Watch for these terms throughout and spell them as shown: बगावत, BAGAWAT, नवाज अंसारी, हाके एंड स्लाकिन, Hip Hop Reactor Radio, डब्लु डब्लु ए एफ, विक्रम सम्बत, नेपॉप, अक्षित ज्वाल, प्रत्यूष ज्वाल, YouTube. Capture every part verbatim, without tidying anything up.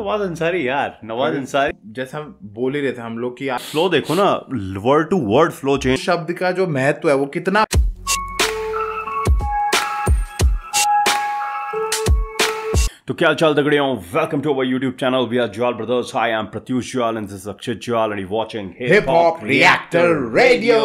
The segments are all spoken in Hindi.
नवाज अंसारी यार, नवाज अंसारी जैसा हम बोल ही रहे थे हम लोग कि फ्लो देखो ना, word to word flow change, शब्द का जो महत्व है वो कितना। तो क्या चाल दगड़ियों, welcome to our YouTube channel, we are Jwal brothers, I am प्रत्यूष ज्वाल and this is अक्षित ज्वाल and you watching hip hop reactor radio.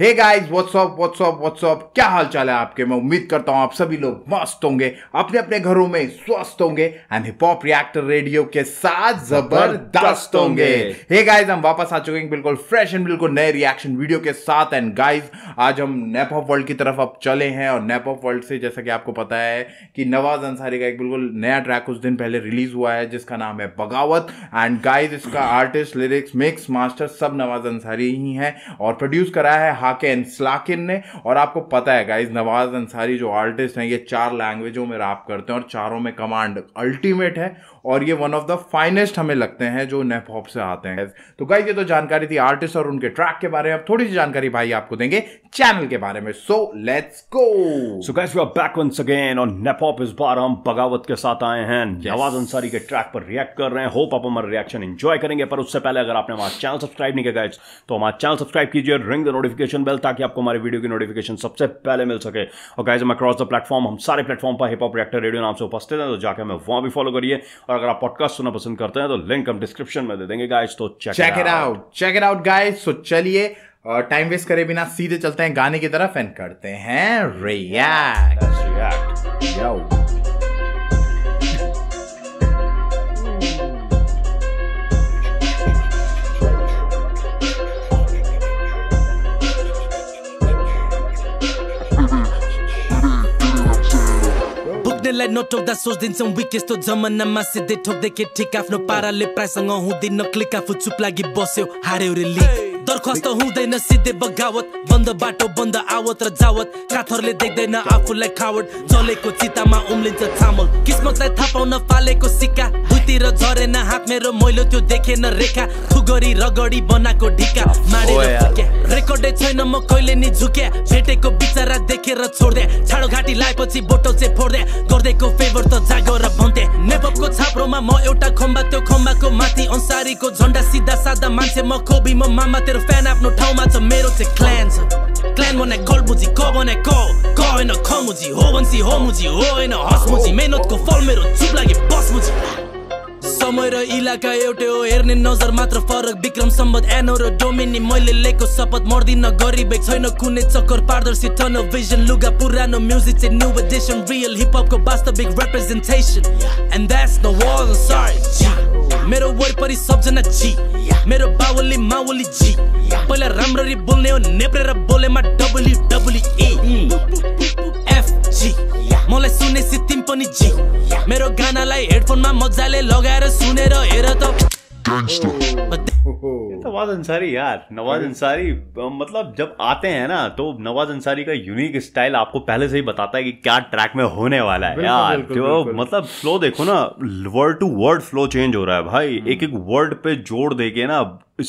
Hey guys, what's up what's up what's up, क्या हाल चाल है आपके? मैं उम्मीद करता हूं आप सभी लोग मस्त होंगे, अपने अपने घरों में स्वस्थ होंगे and hip hop reactor radio के साथ जबरदस्त होंगे। हे गाइस, हम वापस आ चुके हैं बिल्कुल फ्रेश एंड बिल्कुल नए रिएक्शन वीडियो के साथ। एंड गाइस, आज हम नेपॉप वर्ल्ड की तरफ अब चले हैं और नेपॉप वर्ल्ड से जैसा कि आपको पता है कि नवाज अंसारी का एक बिल्कुल नया ट्रैक कुछ दिन पहले रिलीज हुआ है जिसका नाम है बगावत। एंड गाइस, इसका आर्टिस्ट, लिरिक्स, मिक्स, मास्टर सब नवाज अंसारी ही हैं और प्रोड्यूस कराया है हाके एंड स्लाकिन ने। और आपको पता है गाइस, नवाज अंसारी जो आर्टिस्ट हैं ये चार लैंग्वेजों में रैप करते हैं और चारों में कमांड अल्टीमेट है और ये वन ऑफ द फाइनेस्ट हमें लगते हैं जो नेपॉप से आते हैं। तो गाइस, ये तो जानकारी थी आर्टिस्ट और उनके ट्रैक के बारे में। अब थोड़ी सी जानकारी भाई आपको देंगे चैनल के बारे में। So let's go. So guys, we are back once again on नेपॉप। इस बार हम बगावत के साथ आए हैं, नवाज अंसारी के ट्रैक पर रिएक्ट कर रहे हैं। होप आप हमारा रिएक्शन एंजॉय करेंगे। पर उससे पहले अगर आपने हमारा चैनल सब्सक्राइब नहीं किया गाइस तो हमारा चैनल सब्सक्राइब कीजिए, रिंग द नोटिफिकेशन बेल ताकि आपको हमारे वीडियो की नोटिफिकेशन सबसे पहले मिल सके। और गाइस, हम अक्रॉस द प्लेटफॉर्म, हम सारे प्लेटफॉर्म पर हिप हॉप रिएक्टर रेडियो नाम से उपस्थित हैं, तो जाकर हमें वहां भी फॉलो करिए। और अगर आप पॉडकास्ट सुनना पसंद करते हैं तो लिंक हम डिस्क्रिप्शन में दे देंगे गाइस, तो check it out, check it out guys. So चलिए टाइम वेस्ट करे बिना सीधे चलते हैं गाने की तरफ एंड करते हैं react. No talk that source din some weakest to zaman namaste they talk they get tick off no parale pressing on who did no click off to plug it boss you how they really दरखास्त हुँदैन सिधै बगावत, बन्द बाटो बन्द आवत र जावत, काथरले देख्दैन आफूलाई खावट, जलेको चितामा उम्लिन्छ छामल, किस्मतलाई थाहा पाउन फालेको सिक्का, भुतिर झरेन हात मेरो मैलो त्यो देखेन रेखा, थुगरी रगडी बनाको ढिका माडेर फुक्या, रेकर्डै छैन म कहिले नि झुक्या, भेटेको बिचारा देखेर छोड्दे, छाडो घाटी लाएपछि बोटो चाहिँ फोड्दे, गर्दैको फेभर त जागो र भन्थे, नेपॉपको छाप्रोमा म एउटा खम्बा, त्यो खम्बाको माथि अंसारीको झण्डा, सिधा सादा मान्छे म खोबी म मामा fan आफ्नो ठाउँमा छ मेरो चाहिँ क्ल्यान छ। क्ल्यान भने गल्बुजी क भने क क हैन खमुजी हो भन्सी होमुजी हो हैन हसमुजी, मेहनतको फल मेरो चुप लागे बसमुजी। समय र इलाका एउटै हो, हेर्ने नजर मात्र फरक, विक्रम सम्बत एनो र डोमिनी, मैले लिएको शपथ मर्दिन गरिबै छैन कुनै चक्कर, पारदर्शी टनल भिजन, लुगा पुरानो, म्युजिक चाहिँ न्यू एडिसन, रियल हिप हपको वास्तविक representation and that's नवाज अंसारी। मेरो वरिपरि सबजना जी, मेरो बाउली माउली जी, पहिला राम्ररी बोल्ने हो नेप्रेर बोलेमा डब्लु डब्लु ए एफ जी, मलाई सुनेसी तिमी पनि जी, मेरो गानालाई हेडफोनमा मजाले लगाएर सुनेर हेर त नवाज अंसारी। यार नवाज अंसारी मतलब जब आते हैं ना तो नवाज अंसारी का यूनिक स्टाइल आपको पहले से ही बताता है कि क्या ट्रैक में होने वाला है। बिल्कुल, यार बिल्कुल, जो बिल्कुल। मतलब फ्लो देखो ना, word to word flow change हो रहा है भाई, एक एक वर्ड पे जोड़ देके ना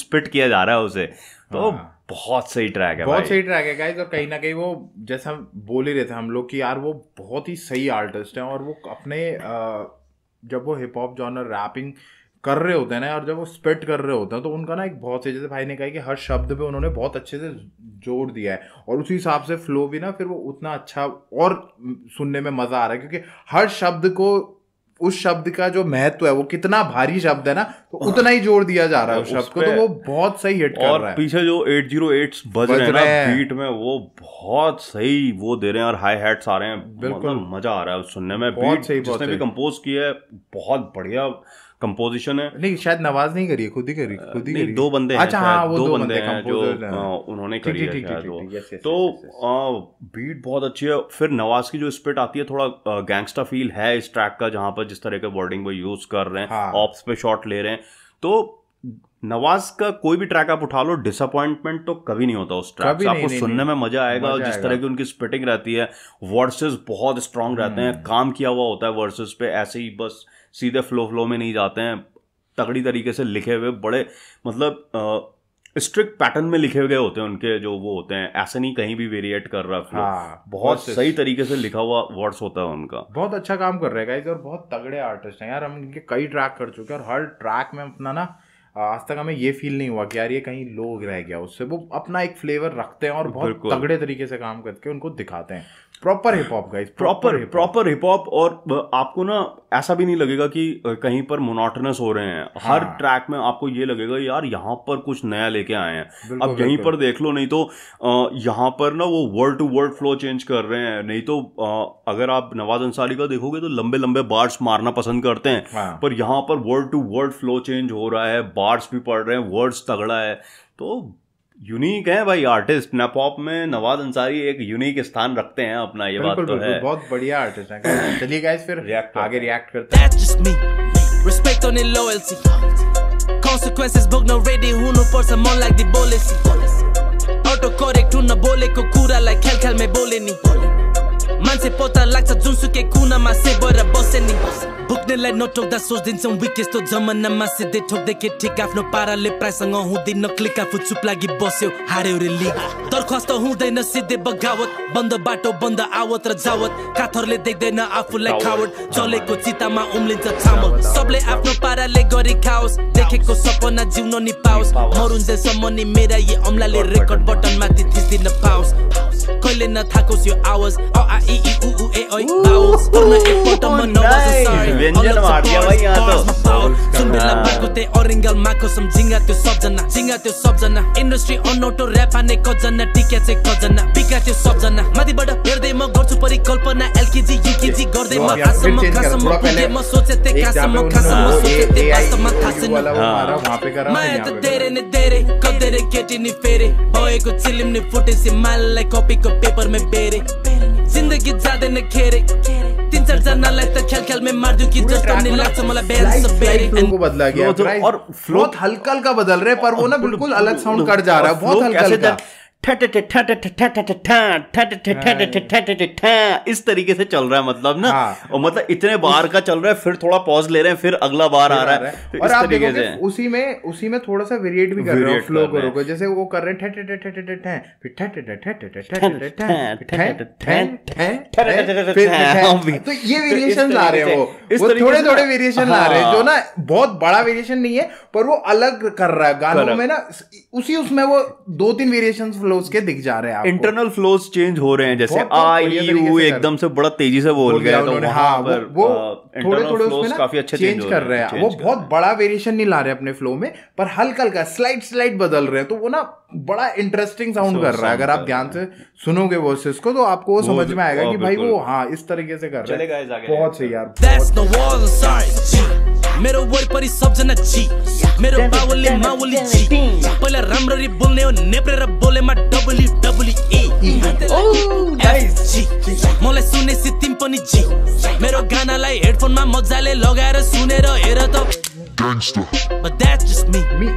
स्पिट किया जा रहा है उसे। तो हाँ। बहुत सही ट्रैक है, बहुत सही ट्रैक है गाइस। और कहीं ना कहीं वो जैसा बोल ही रहे थे हम लोग कि यार वो बहुत ही सही आर्टिस्ट है और वो अपने जब वो हिप हॉप जॉनर रैपिंग कर रहे होते हैं ना और जब वो स्पिट कर रहे होते हैं तो उनका ना एक बहुत से, जैसे भाई ने कहा कि हर शब्द पे उन्होंने बहुत अच्छे से जोड़ दिया है और उसी हिसाब से फ्लो भी ना फिर वो उतना अच्छा और सुनने में मज़ा आ रहा है, क्योंकि हर शब्द को उस शब्द का जो महत्व है वो कितना भारी शब्द है ना तो उतना ही जोड़ दिया जा रहा है उस शब्द को, तो वो बहुत सही हिट कर रहा है। पीछे जो एट ज़ीरो एट्स बज रहे हैं बीट में वो बहुत सही वो दे रहे हैं और हाई हैट्स आ रहे हैं, बिल्कुल मजा आ रहा है सुनने में। बीट जिसने भी कंपोज किया है बहुत बढ़िया कंपोजिशन है। नहीं, शायद नवाज नहीं करी है, खुद ही करी, खुद ही करी, दो बंदे हैं। अच्छा हाँ, वो दो, दो बंदे हैं जो उन्होंने करी है शायद। तो बीट बहुत अच्छी है, फिर नवाज की जो स्पिट आती है थोड़ा गैंगस्टा फील है इस ट्रैक का, जहाँ पर जिस तरह के वर्डिंग वो यूज कर रहे हैं, ऑप्स पे शॉट ले रहे हैं। तो नवाज का कोई भी ट्रैक आप उठा लो, डिसअपॉइंटमेंट तो कभी नहीं होता उस ट्रैक से, आपको नहीं, सुनने नहीं, में मजा आएगा। और जिस तरह की उनकी स्पिटिंग रहती है, वर्सेस बहुत स्ट्रांग रहते हैं, काम किया हुआ होता है वर्सेस पे, ऐसे ही बस सीधे फ्लो फ्लो में नहीं जाते हैं, तगड़ी तरीके से लिखे हुए बड़े मतलब आ, स्ट्रिक्ट पैटर्न में लिखे गए होते हैं उनके जो वो होते हैं, ऐसे नहीं कहीं भी वेरिएट कर रहा है। हाँ, बहुत सही तरीके से लिखा हुआ वर्ड्स होता है उनका। बहुत अच्छा काम कर रहे हैं गाइस, और बहुत तगड़े आर्टिस्ट हैं यार। हम इनके कई ट्रैक कर चुके हैं और हर ट्रैक में अपना ना आज तक हमें ये फील नहीं हुआ कि यार ये कहीं लोग रह गया उससे। वो अपना एक फ्लेवर रखते हैं और बहुत तगड़े तरीके से काम करके उनको दिखाते हैं। Proper hip hop guys, proper proper hip hop. और आपको ना ऐसा भी नहीं लगेगा कि कहीं पर मोनोटनस हो रहे हैं। हर हाँ। ट्रैक में आपको ये लगेगा यार यहाँ पर कुछ नया लेके आए हैं। अब यहीं पर देख लो, नहीं तो यहाँ पर ना वो word to word flow change कर रहे हैं। नहीं तो आ, अगर आप नवाज अंसारी का देखोगे तो लंबे लंबे बार्स मारना पसंद करते हैं, हाँ। पर यहाँ पर word to word flow change हो रहा है, बार्स भी पढ़ रहे हैं, वर्ड्स तगड़ा है। तो यूनिक है भाई आर्टिस्ट। नेपॉप में नवाज अंसारी एक यूनिक स्थान रखते हैं अपना, ये बात तो है। बहुत बढ़िया आर्टिस्ट है। चलिए गाइस फिर रिएक्ट आगे रिएक्ट करते हैं। Like no talk that source din some weakest to zamana ma se they talk they get take off no parale price ang hu din no click off supply gi bosyo hare re league darkhast hu din na sidhe bagaवत banda bato banda awat ra jawat kathar le dekdaina afu like coward jale ko chita ma umlincha chamal sable afno parale gari khaos dekheko sapna jiuno ni paos marun je samma ni mera ye amla le record button ma thi thi na paos koile na thakos yo hours a a e e u u e oi paos karna ek photo ma nawaz sorry industry अनौटो रैप आने कजना टिका चाहिँ कजना बिका त्यो सबजना माथिबाट हेर्दै म गर्छु परिकल्पना एलकेजी यूकेजी गर्दै म आसम्म खासम्म पुगे म सोचे ते खासम्म खासम्म सोचे ते वास्तवमा थासिन माया त धेरै नै धेरै कदेरे केटी नि फेरे भएको चिलिम नि फुटेसी माललाई कपीको पेपरमै बेरे जिन्दगी जाँदैन खेरे तीन चार जना लाइक तो खेल खेल में मार दूं कि जस्ट अपने लग से मला बैलेंस बेरी को बदला गया है। और फ्लो हल्का हल्का बदल रहे पर वो ना बिल्कुल अलग साउंड कर जा रहा है। बहुत हल्का हल्का ठट ठट ठट ठट ठट ठट ठट इस तरीके से चल रहा है, मतलब ना, और मतलब इतने बार का चल रहा है, फिर थोड़ा पॉज ले रहे हैं, फिर अगला बार आ रहा है। और आप देखोगे उसी में उसी में थोड़ा सा वेरिएट भी कर रहे हो, फ्लो करोगे जैसे वो कर रहे हैं ठट ठट ठट ठट फिर ठट ठट ठट ठट ठट। तो ये वेरिएशन ला रहे हैं, वो थोड़े थोड़े वेरिएशन ला रहे हैं जो ना बहुत बड़ा वेरिएशन नहीं है पर वो अलग कर रहा है गानों में ना। उसी उसमें वो दो तीन वेरिएशन फ्लोज के दिख जा रहे हैं, इंटरनल फ्लोज चेंज हो रहे हैं। जैसे आई यू एकदम से बड़ा तेजी से बोल गया तो हाँ, पर वो थोड़े थोड़े उसमें काफी अच्छे चेंज कर रहे हैं। वो बहुत बड़ा वेरिएशन नहीं ला रहे अपने फ्लो में, पर हल्का हल्का स्लाइड स्लाइड बदल रहे हैं, तो वो ना बड़ा इंटरेस्टिंग साउंड कर रहा है। अगर आप ध्यान से सुनोगे वर्सेस को तो आपको समझ में आएगा कि भाई वो हाँ इस तरीके से कर रहे हैं। बहुत सही यार। मेरो वरिपरि सबजना जी, मेरो बाउली माउली जी, पहिला राम्ररी बोल्ने हो नेप्रेर बोलेमा डब्लु डब्लु ए मलाई सुनेसी तिमी पनि जी, मेरो गानालाई हेडफोनमा मजाले लगाएर सुनेर हेर त gangster. But that's just me. Me.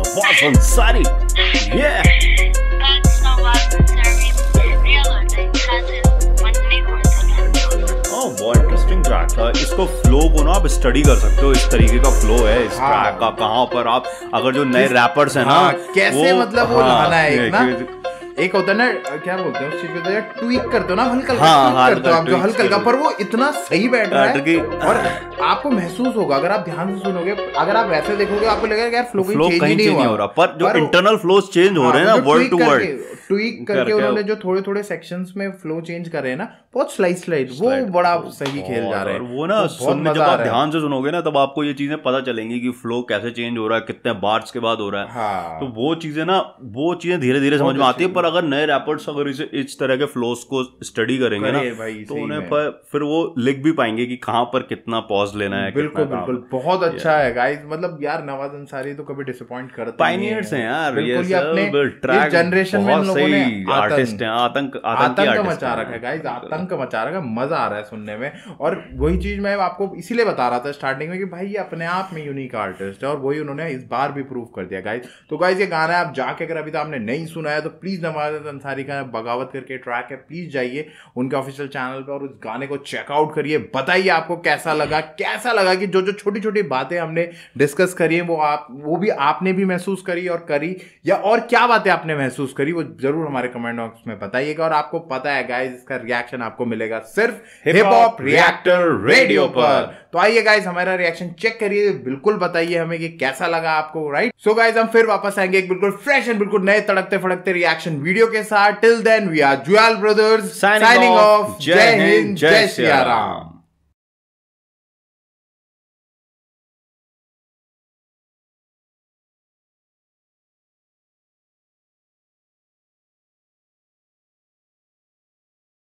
नवाज अंसारी. Yeah. That's नवाज अंसारी. Realizing that one thing was Oh boy. Track था, इसको फ्लो को ना आप स्टडी कर सकते हो। इस तरीके का फ्लो है इस हाँ। ट्रैक का कहाँ पर आप अगर जो नए रैपर्स हैं ना हाँ, कैसे वो, मतलब वो हाँ, लाना है एक ना एक होता है ना क्या बोलते हैं उस चीज को ट्वीक करते हो ना हल्का हल्का हाँ, करते हो आप जो हल्का हल्का, पर वो इतना सही बैठ रहा है। और आपको महसूस होगा अगर आप ध्यान से सुनोगे, अगर आप वैसे देखोगे आपको लगेगा यार फ्लो कहीं चेंज नहीं हो रहा, पर जो इंटरनल फ्लोज चेंज हो रहे हैं ना वर्ड टू वर्ड ट्वीक करके उन्होंने जो थोड़े थोड़े सेक्शंस में फ्लो चेंज कर रहे हैं ना, बहुत स्लाइड स्लाइड वो बड़ा सही खेल जा रहे हैं। वो ना सुनने जब आप ध्यान से सुनोगे ना तब आपको ये चीजें पता चलेंगी कि फ्लो कैसे चेंज हो रहा है, कितने बार्स के बाद हो रहा है। तो वो चीजें ना वो चीजें धीरे धीरे समझ में आती है। पर अगर नए रैपर्स अगर इसे इस तरह के फ्लोस को स्टडी करेंगे ना तो उन्हें फिर वो लिख भी पाएंगे कि कहाँ पर कितना पॉज लेना है। बिल्कुल बिल्कुल बहुत अच्छा है गाइस। मतलब यार नवाज अंसारी तो कभी डिसअपॉइंट करते पायनियर्स हैं यार, ये जनरेशन में लोगों ने आर्टिस्ट हैं। आतंक आतंक मचा रखा है गाइस, आतंक मचा रखा है। मजा आ रहा है सुनने में। और वही चीज मैं आपको इसीलिए बता रहा था स्टार्टिंग में कि भाई ये अपने आप में यूनिक आर्टिस्ट है, और वही उन्होंने इस बार भी प्रूव कर दिया गाइस। तो गाइस ये गाना आप जाके अगर अभी तो आपने नहीं सुना है तो प्लीज नवाज अंसारी का बगावत करके ट्रैक है, प्लीज़ जाइए उनके ऑफिशियल चैनल पर और उस गाने को चेकआउट करिए। बताइए आपको कैसा लगा, कैसा लगा कि जो जो छोटी छोटी बातें हमने डिस्कस करी हैं वो आप वो भी आपने भी महसूस करी और करी, या और क्या बातें आपने महसूस करी वो जरूर हमारे कमेंट बॉक्स में बताइएगा। और आपको पता है गाइज, इसका रिएक्शन आपको मिलेगा सिर्फ हिप हॉप रिएक्टर रेडियो पर। तो आइए गाइज, हमारा रिएक्शन चेक करिए, बिल्कुल बताइए हमें कि कैसा लगा आपको, राइट। सो गाइज, हम फिर वापस आएंगे एक बिल्कुल फ्रेश एंड बिल्कुल नए तड़कते फड़कते रिएक्शन वीडियो के साथ। Till then we are Jwal brothers signing off. जय हिंद, जय सियाराम।